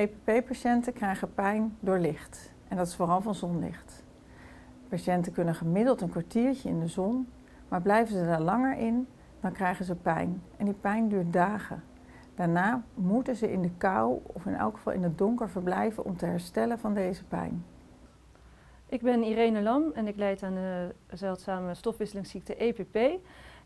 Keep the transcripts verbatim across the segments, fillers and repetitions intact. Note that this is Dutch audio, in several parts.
E P P-patiënten krijgen pijn door licht. En dat is vooral van zonlicht. Patiënten kunnen gemiddeld een kwartiertje in de zon, maar blijven ze daar langer in, dan krijgen ze pijn. En die pijn duurt dagen. Daarna moeten ze in de kou of in elk geval in het donker verblijven om te herstellen van deze pijn. Ik ben Irene Lam en ik lijd aan de zeldzame stofwisselingsziekte E P P.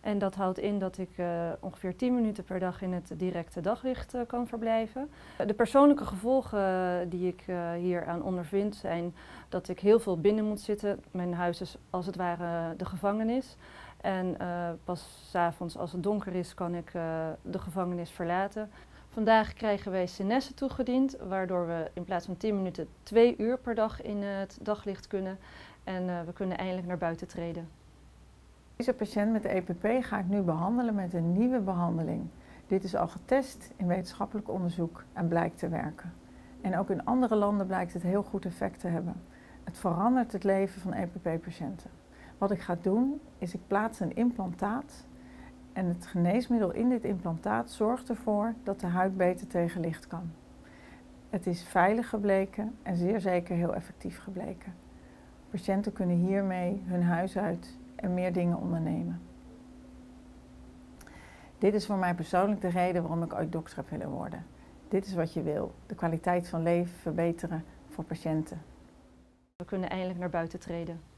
En dat houdt in dat ik uh, ongeveer tien minuten per dag in het directe daglicht uh, kan verblijven. De persoonlijke gevolgen die ik uh, hieraan ondervind zijn dat ik heel veel binnen moet zitten. Mijn huis is als het ware de gevangenis. En uh, pas 's avonds als het donker is kan ik uh, de gevangenis verlaten. Vandaag krijgen wij Scenesse toegediend, waardoor we in plaats van tien minuten twee uur per dag in het daglicht kunnen. En uh, we kunnen eindelijk naar buiten treden. Deze patiënt met de E P P ga ik nu behandelen met een nieuwe behandeling. Dit is al getest in wetenschappelijk onderzoek en blijkt te werken. En ook in andere landen blijkt het heel goed effect te hebben. Het verandert het leven van E P P-patiënten. Wat ik ga doen is ik plaats een implantaat. En het geneesmiddel in dit implantaat zorgt ervoor dat de huid beter tegen licht kan. Het is veilig gebleken en zeer zeker heel effectief gebleken. Patiënten kunnen hiermee hun huis uit en meer dingen ondernemen. Dit is voor mij persoonlijk de reden waarom ik ooit dokter heb willen worden. Dit is wat je wil, de kwaliteit van leven verbeteren voor patiënten. We kunnen eindelijk naar buiten treden.